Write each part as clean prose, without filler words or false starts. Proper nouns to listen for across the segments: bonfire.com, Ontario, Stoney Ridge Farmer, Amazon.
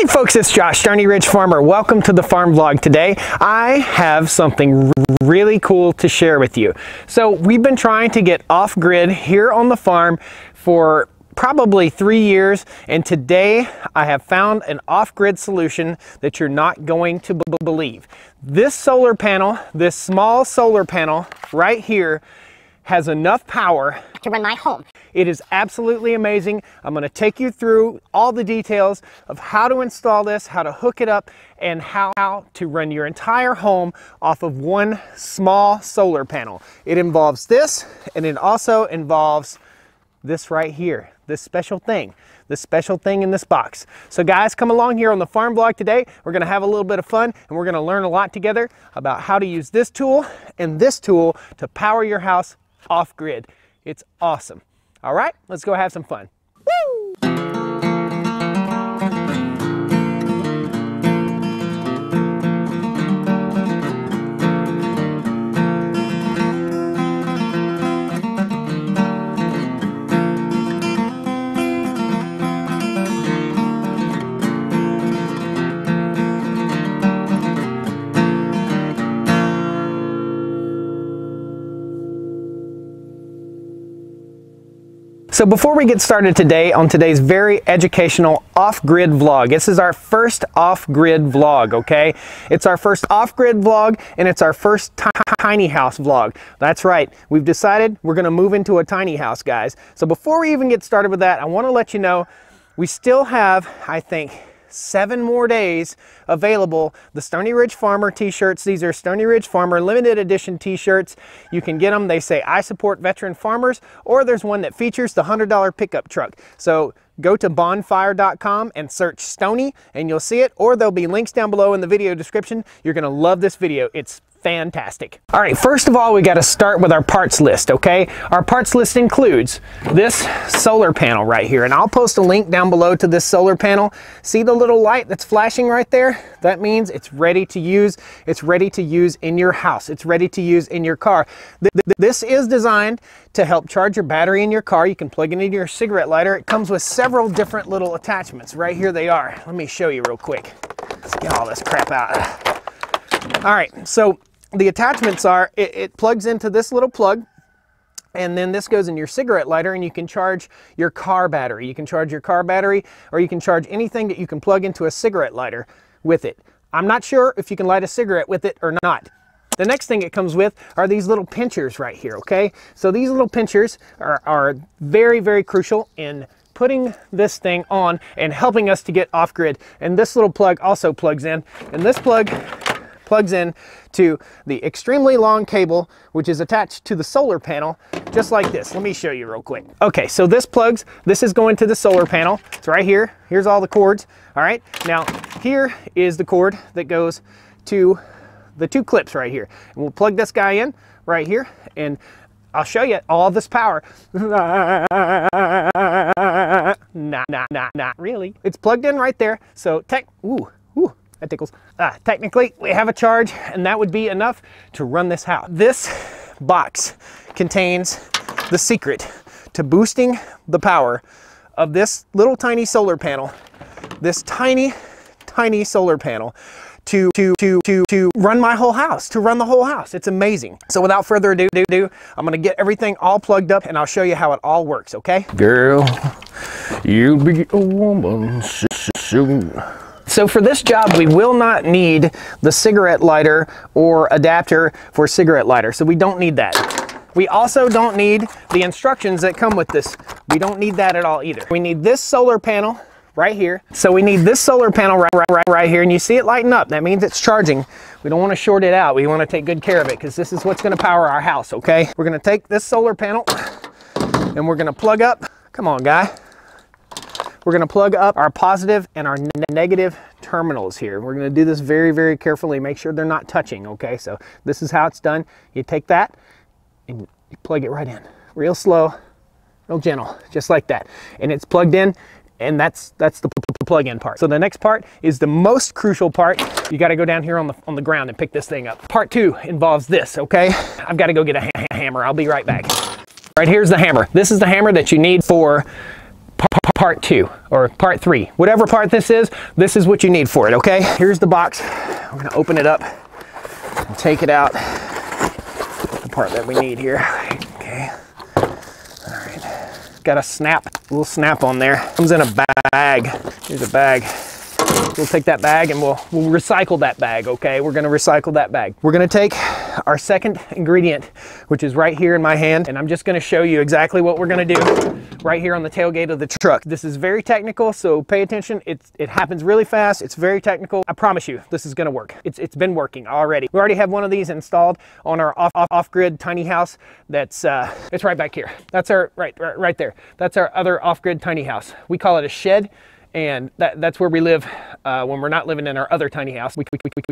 Hey folks, it's Josh, Stoney Ridge Farmer. Welcome to the farm vlog today. I have something really cool to share with you. So we've been trying to get off grid here on the farm for probably 3 years, and today I have found an off-grid solution that you're not going to believe. This small solar panel right here has enough power to run my home. It is absolutely amazing. I'm going to take you through all the details of how to install this, how to hook it up, and how to run your entire home off of one small solar panel. It involves this, and it also involves this right here, this special thing in this box. So guys, come along here on the farm vlog today. We're gonna have a little bit of fun and we're gonna learn a lot together about how to use this tool to power your house off grid. It's awesome. All right, let's go have some fun. Woo! So before we get started today on today's very educational off-grid vlog, this is our first off-grid vlog, okay? It's our first off-grid vlog and it's our first tiny house vlog. That's right, we've decided we're gonna move into a tiny house, guys. So before we even get started with that, I wanna let you know we still have, I think, 7 more days available, the Stoney Ridge Farmer t-shirts. These are Stoney Ridge Farmer limited edition t-shirts. You can get them. They say I support veteran farmers, or there's one that features the $100 pickup truck. So go to bonfire.com and search Stoney and you'll see it, or there'll be links down below in the video description. You're gonna love this video. It's fantastic. All right, first of all, we got to start with our parts list, okay? Our parts list includes this solar panel right here, and I'll post a link down below to this solar panel. See the little light that's flashing right there? That means it's ready to use. It's ready to use in your house. It's ready to use in your car. This is designed to help charge your battery in your car. You can plug it into your cigarette lighter. It comes with several different little attachments. Right here they are. Let me show you real quick. Let's get all this crap out. All right, so the attachments are, it plugs into this little plug, and then this goes in your cigarette lighter, and you can charge your car battery. You can charge your car battery, or you can charge anything that you can plug into a cigarette lighter with it. I'm not sure if you can light a cigarette with it or not. The next thing it comes with are these little pinchers right here, okay? So these little pinchers are very, very crucial in putting this thing on and helping us to get off grid. And this little plug also plugs in, and this plug plugs in to the extremely long cable, which is attached to the solar panel, just like this. Let me show you real quick. Okay, so this is going to the solar panel. It's right here. Here's all the cords. All right, now here is the cord that goes to the 2 clips right here. And we'll plug this guy in right here, and I'll show you all this power. Not really. It's plugged in right there. So that tickles. Technically, we have a charge, and that would be enough to run this house. This box contains the secret to boosting the power of this little tiny solar panel, this tiny, tiny solar panel to run my whole house, to run the whole house. It's amazing. So without further ado, I'm gonna get everything all plugged up and I'll show you how it all works, okay? Girl, you'll be a woman soon. So for this job, we will not need the cigarette lighter or adapter for cigarette lighter. So we don't need that. We also don't need the instructions that come with this. We don't need that at all either. We need this solar panel right here. So we need this solar panel right here, and you see it lighting up. That means it's charging. We don't want to short it out. We want to take good care of it because this is what's going to power our house, okay? We're going to take this solar panel and we're going to plug up. Come on, guy. We're gonna plug up our positive and our negative terminals here. We're gonna do this very, very carefully. Make sure they're not touching, okay? So this is how it's done. You take that and you plug it right in. Real slow, real gentle, just like that. And it's plugged in, and that's the plug-in part. So the next part is the most crucial part. You gotta go down here on the ground and pick this thing up. Part 2 involves this, okay? I've gotta go get a hammer. I'll be right back. All right, here's the hammer. This is the hammer that you need for part two or part three, whatever part this is what you need for it, okay? Here's the box. I'm gonna open it up and take it out, the part that we need here, okay? All right, got a snap, a little snap on there. Comes in a bag, here's a bag. We'll take that bag and we'll recycle that bag, okay? We're gonna recycle that bag. We're gonna take our second ingredient, which is right here in my hand, and I'm just gonna show you exactly what we're gonna do right here on the tailgate of the truck. This is very technical, so pay attention. It happens really fast, it's very technical. I promise you, this is gonna work. It's been working already. We already have one of these installed on our off-grid tiny house that's it's right back here. That's our, right there. That's our other off-grid tiny house. We call it a shed. And that's where we live when we're not living in our other tiny house. We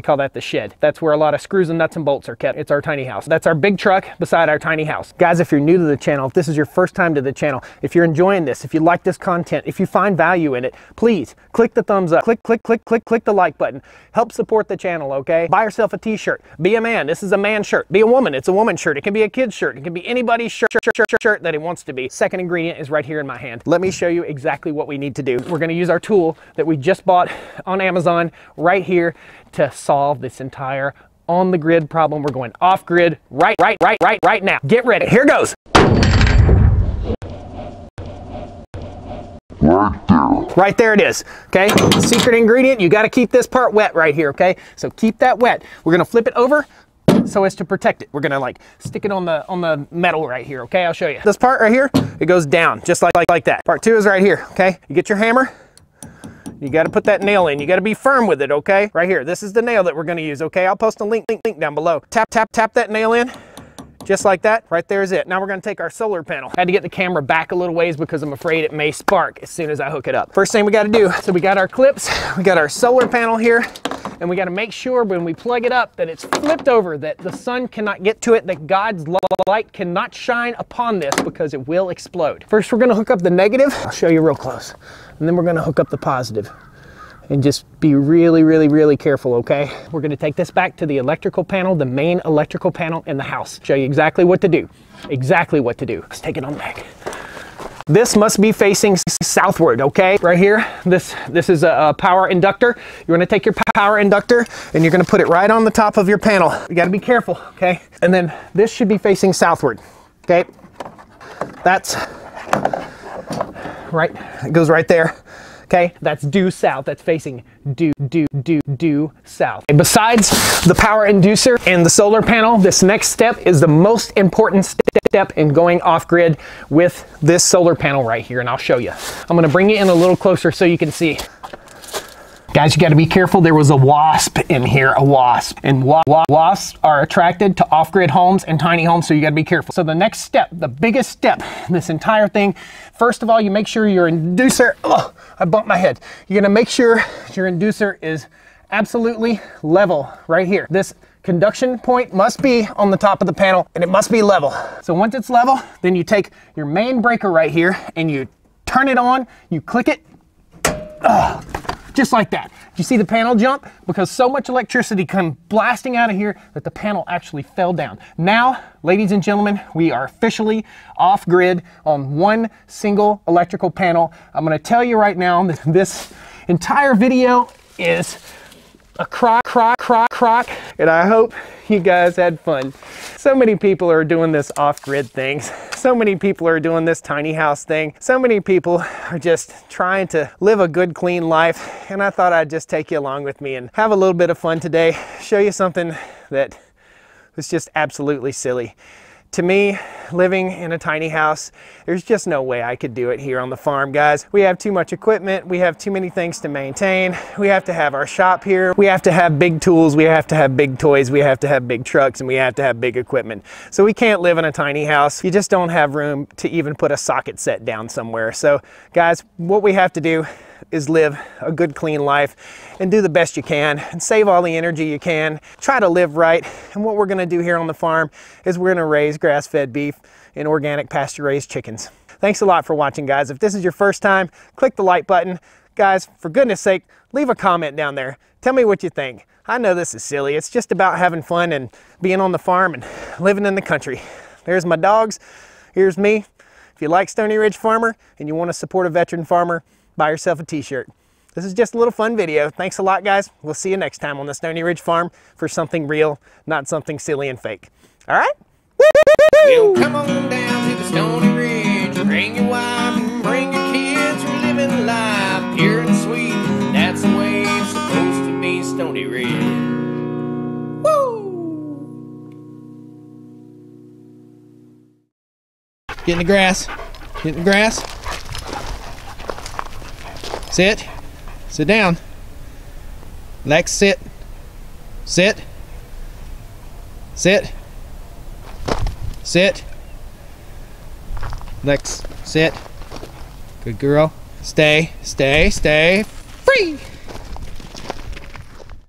call that the shed. That's where a lot of screws and nuts and bolts are kept. It's our tiny house. That's our big truck beside our tiny house. Guys, if you're new to the channel, if this is your first time to the channel, if you're enjoying this, if you like this content, if you find value in it, please click the thumbs up, click the like button. Help support the channel, okay? Buy yourself a t-shirt. Be a man, this is a man shirt. Be a woman, it's a woman shirt. It can be a kid's shirt. It can be anybody's shirt that it wants to be. Second ingredient is right here in my hand. Let me show you exactly what we need to do. We're gonna use our tool that we just bought on Amazon right here to solve this entire on the grid problem. We're going off grid right now. Get ready. Here goes. Right there it is, okay? Secret ingredient, you got to keep this part wet right here, okay? So keep that wet. We're going to flip it over so as to protect it. We're gonna like stick it on the metal right here, okay? I'll show you. This part right here, it goes down just like that. Part two is right here, okay? You get your hammer, you gotta put that nail in. You gotta be firm with it, okay? Right here, this is the nail that we're gonna use, okay? I'll post a link down below. Tap that nail in, just like that. Right there is it. Now we're gonna take our solar panel. I had to get the camera back a little ways because I'm afraid it may spark as soon as I hook it up. First thing we gotta do, so we got our clips, we got our solar panel here, and we gotta make sure when we plug it up that it's flipped over, that the sun cannot get to it, that God's light cannot shine upon this because it will explode. First, we're gonna hook up the negative. I'll show you real close. And then we're gonna hook up the positive. And just be really careful, okay? We're gonna take this back to the electrical panel, the main electrical panel in the house. Show you exactly what to do. Exactly what to do. Let's take it on back. This must be facing southward, okay? Right here, this is a power inductor. You're gonna take your power inductor and you're gonna put it right on the top of your panel. You gotta be careful, okay? And then this should be facing southward, okay? That's right, it goes right there, okay? That's due south, that's facing due south. And besides the power inducer and the solar panel, this next step is the most important step in going off grid with this solar panel right here, and I'll show you. I'm gonna bring it in a little closer so you can see. Guys, you gotta be careful. There was a wasp in here, a wasp. And wasps are attracted to off-grid homes and tiny homes, so you gotta be careful. So the next step, the biggest step, this entire thing, first of all, you make sure your inducer, oh, I bumped my head. You're gonna make sure your inducer is absolutely level right here. This conduction point must be on the top of the panel and it must be level. So once it's level, then you take your main breaker right here and you turn it on, you click it, oh. Just like that. You see the panel jump? Because so much electricity came blasting out of here that the panel actually fell down. Now, ladies and gentlemen, we are officially off grid on one single electrical panel. I'm gonna tell you right now that this entire video is a crock, and I hope you guys had fun. So many people are doing this off-grid things. So many people are doing this tiny house thing. So many people are just trying to live a good, clean life. And I thought I'd just take you along with me and have a little bit of fun today. Show you something that was just absolutely silly. To me, living in a tiny house, there's just no way I could do it here on the farm, guys. We have too much equipment. We have too many things to maintain. We have to have our shop here. We have to have big tools. We have to have big toys. We have to have big trucks, and we have to have big equipment. So we can't live in a tiny house. You just don't have room to even put a socket set down somewhere. So guys, what we have to do is live a good, clean life and do the best you can and save all the energy you can. Try to live right. And what we're gonna do here on the farm is we're gonna raise grass-fed beef and organic pasture-raised chickens. Thanks a lot for watching, guys. If this is your first time, click the like button. Guys, for goodness sake, leave a comment down there. Tell me what you think. I know this is silly. It's just about having fun and being on the farm and living in the country. There's my dogs. Here's me. If you like Stoney Ridge Farmer and you want to support a veteran farmer, buy yourself a t-shirt. This is just a little fun video. Thanks a lot, guys. We'll see you next time on the Stoney Ridge Farm for something real, not something silly and fake. All right? Yo, come on down to the Stoney Ridge. Bring your wife and bring your kids. We're living life pure and sweet. That's the way it's supposed to be, Stoney Ridge. Get in the grass. Get in the grass. Sit. Sit down. Lex, sit. Sit. Sit. Sit. Lex, sit. Good girl. Stay. Stay. Stay. Free!